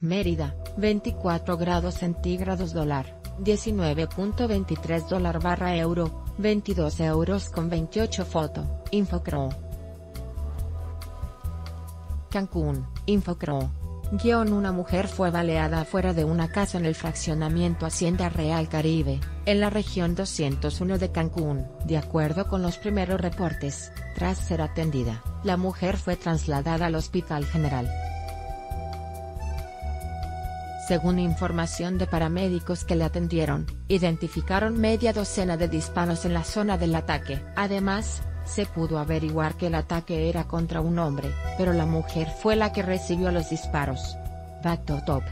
Mérida, 24 grados centígrados dólar, 19.23 dólar barra euro, 22,28 euros foto, Infoqroo. Cancún, Infoqroo. Una mujer fue baleada afuera de una casa en el fraccionamiento Hacienda Real Caribe, en la región 201 de Cancún. De acuerdo con los primeros reportes, tras ser atendida, la mujer fue trasladada al Hospital General. Según información de paramédicos que le atendieron, identificaron media docena de disparos en la zona del ataque. Además, se pudo averiguar que el ataque era contra un hombre, pero la mujer fue la que recibió los disparos. Back to top.